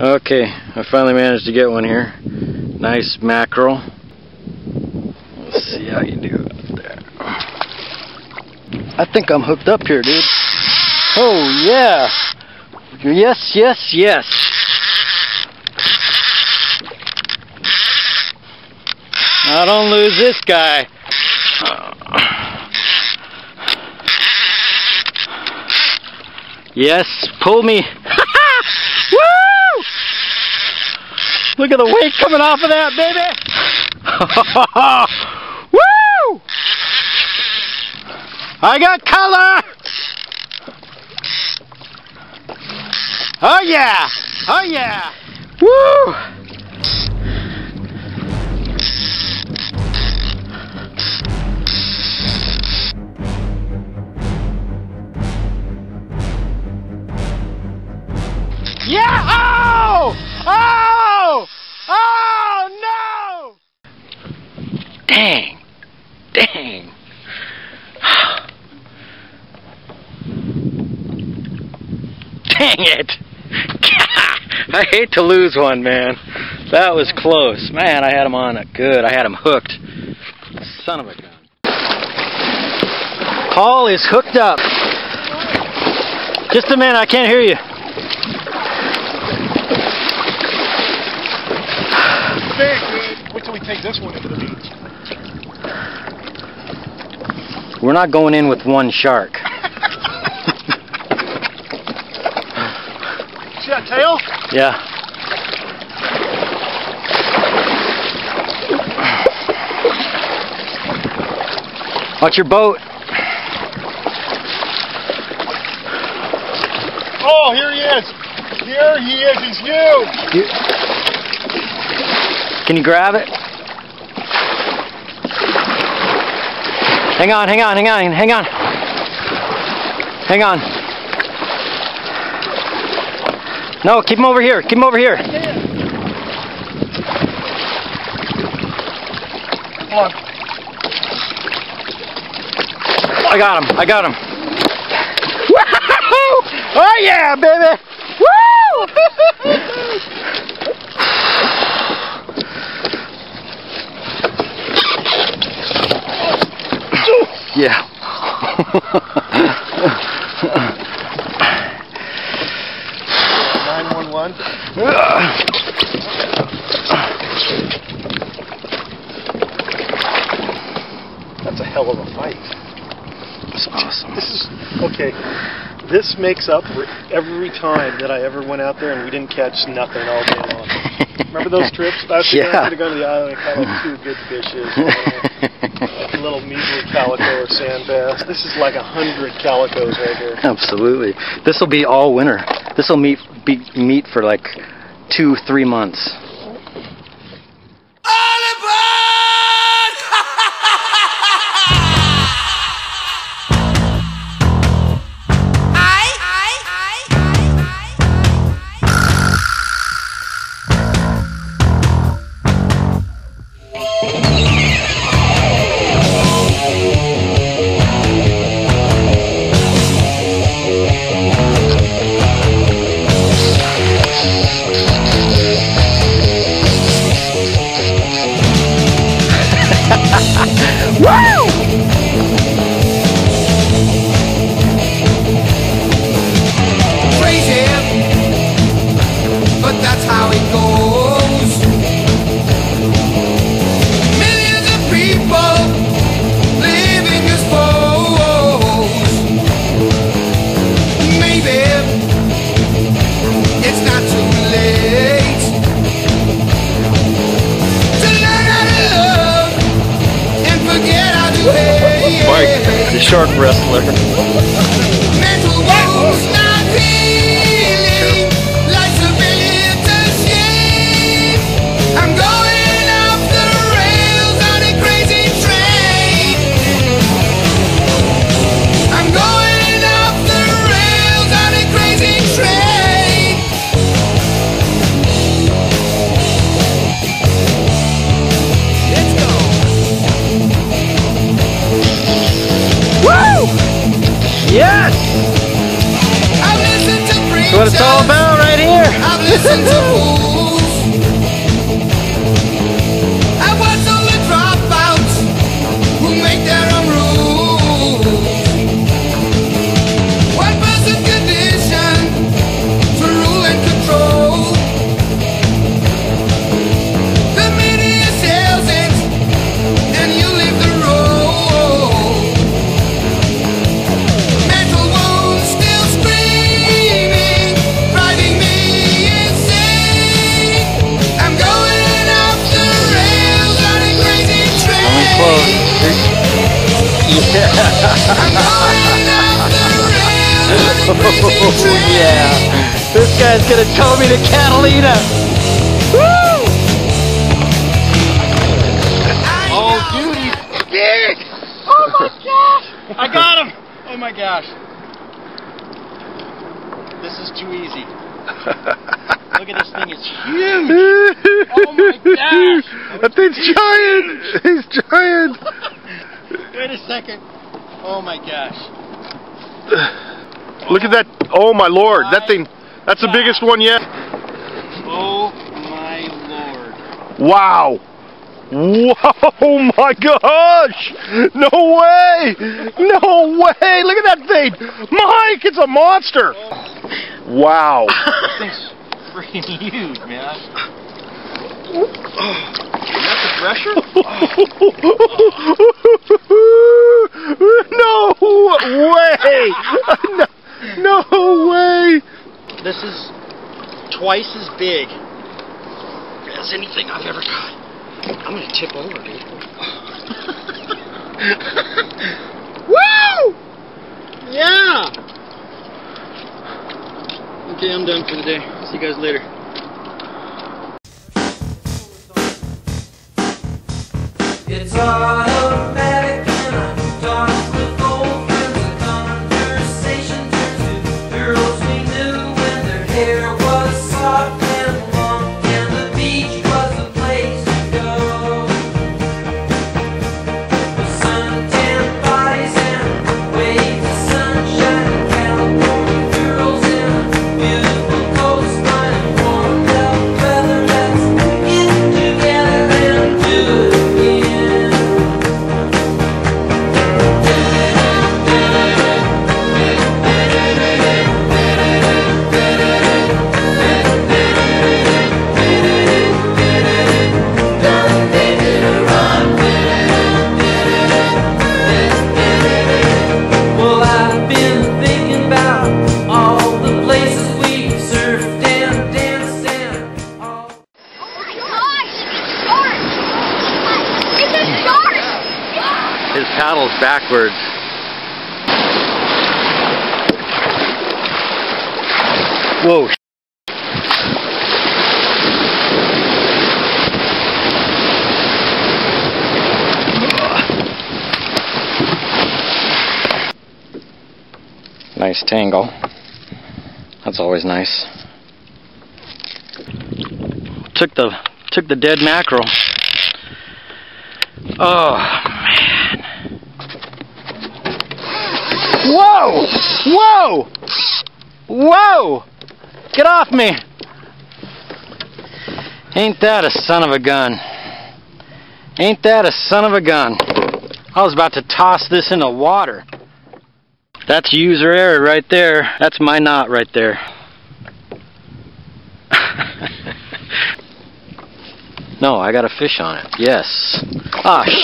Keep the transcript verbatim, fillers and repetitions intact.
Okay, I finally managed to get one here. Nice mackerel. Let's see how you do out there. I think I'm hooked up here, dude. Oh yeah! Yes, yes, yes! I don't lose this guy. Yes, pull me. Woo! Look at the weight coming off of that, baby. Woo! I got color. Oh yeah. Oh yeah. Woo! Yeah! Oh! Oh! Oh no! Dang! Dang! Dang it! I hate to lose one, man. That was close. Man, I had him on it good. I had him hooked. Son of a gun. Paul is hooked up. Just a minute, I can't hear you. Wait till we take this one into the beach. We're not going in with one shark. See that tail? Yeah. Watch your boat. Oh, here he is. Here he is. He's huge. You Can you grab it? Hang on, hang on, hang on, hang on. Hang on. No, keep him over here, keep him over here. Come on. I got him, I got him. Woo! Oh yeah, baby! Yeah. nine one one. That's a hell of a fight. That's awesome. This is, okay, this makes up for every time that I ever went out there and we didn't catch nothing all day long. Remember those trips? That's yeah. I had to go to the island and caught like two good fishes. Little measly calico or sand bass. This is like a hundred calicos right here. Absolutely. This will be all winter. This will meet be meat for like two, three months. Shark wrestler. Mental woes, not healing. Life's a bitter shame. I'm going off the rails on a crazy train. I'm going off the rails on a crazy train. Let's go. Yes! here. I've listened to fools. I watch all the dropouts who make their own rules. One person conditioned to rule and control. The media sells it, and you leave the road. Mental wounds still screaming, driving me insane. I'm going off the rails on a crazy train. I'm going off the rails on a crazy train. Yeah, this guy's gonna tow me to Catalina. Woo! Oh, dude, he's big! Oh my gosh! I got him! Oh my gosh. This is too easy. Look at this thing, it's huge! Oh my gosh! That thing's giant! He's giant! Wait a second. Oh my gosh. Look at that. Oh my lord, that thing, that's the biggest one yet. Oh my lord. Wow. Whoa, oh my gosh. No way. No way. Look at that thing. Mike, it's a monster. Wow. This thing's freaking huge, man. Is that the Thresher? No way. No, no way. This is twice as big as anything I've ever caught. I'm gonna tip over, dude. Woo! Yeah! Okay, I'm done for the day. See you guys later. It's automatic and I'm done with old friends. The conversation turns to girls we knew when their hair was soft and long and the beach was the place to go. With suntanned bodies and waves of sunshine, California girls in a beautiful coastline and warm held weather. Let's get together and do it again. Well, I've been thinking about all the places we've surfed and danced and all. Oh my gosh, it's a shark! It's a shark! His paddle's backwards. Whoa. Nice tangle. That's always nice. Took the took the dead mackerel. Oh man. Whoa! Whoa! Whoa! Get off me! Ain't that a son of a gun? Ain't that a son of a gun? I was about to toss this in the water. That's user error right there. That's my knot right there. No, I got a fish on it. Yes. Ah, shit.